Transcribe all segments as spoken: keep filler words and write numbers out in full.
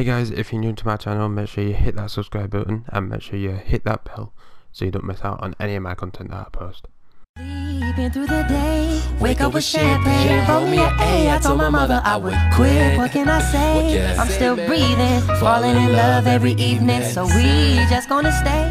Hey guys, if you're new to my channel, make sure you hit that subscribe button and make sure you hit that bell so you don't miss out on any of my content that I post. Sleeping through the day, wake up with champagne, roll me an A. I told my mother I would quit. What can I say? I'm still breathing, falling in love every evening, so we just gonna stay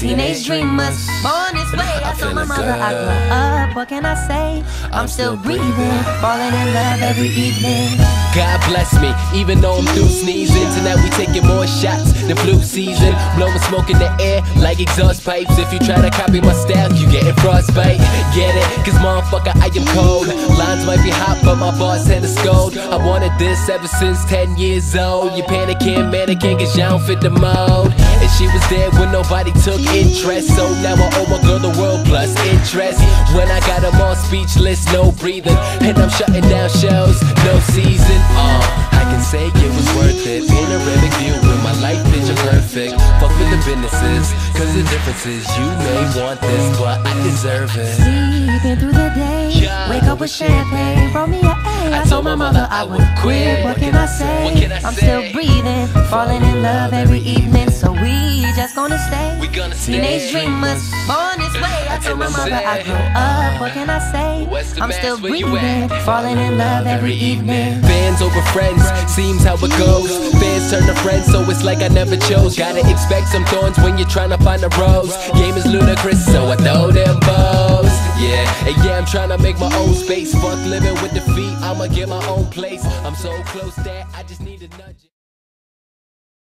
teenage dreamers, born this way. I told my mother I grew up. What can I say? I'm still breathing, falling in love every evening. God bless me, even though I'm through sneezing. Tonight we taking more shots than flu season, blowing smoke in the air like exhaust pipes. If you try to copy my style, you getting frostbite. Get it? Cause motherfucker, I am cold. Lines might be hot, but my boss had a scold. I wanted this ever since ten years old. You panicking, mannequin, cause y'all don't fit the mold. And she was there when nobody took interest, so now I owe my girl the world plus interest. When I got them all speechless, no breathing, and I'm shutting down shows, no season. Oh, I can say it was worth it. Panoramic view with my life picture perfect. Fuck with the businesses, cause the difference is you may want this, but I deserve it. Sleeping through the day, yeah. Wake up with champagne, roll me an A. I, I told my mother I would quit. What can I say? What can I I'm say? Still breathing, falling in love every evening, so we just gonna stay. We gonna stay. Teenage dreamers, born this way. I told my mother I grew up. What can I say? I'm still breathing, falling in love every evening. Fans over friends, seems how it goes. Fans turn to friends, so it's like I never chose. Gotta expect some thorns when you're trying to find a rose. Game is ludicrous, so I throw them bows. Yeah, and yeah, I'm trying to make my own space. Fuck living with defeat, I'ma get my own place. I'm so close that I just need a nudge.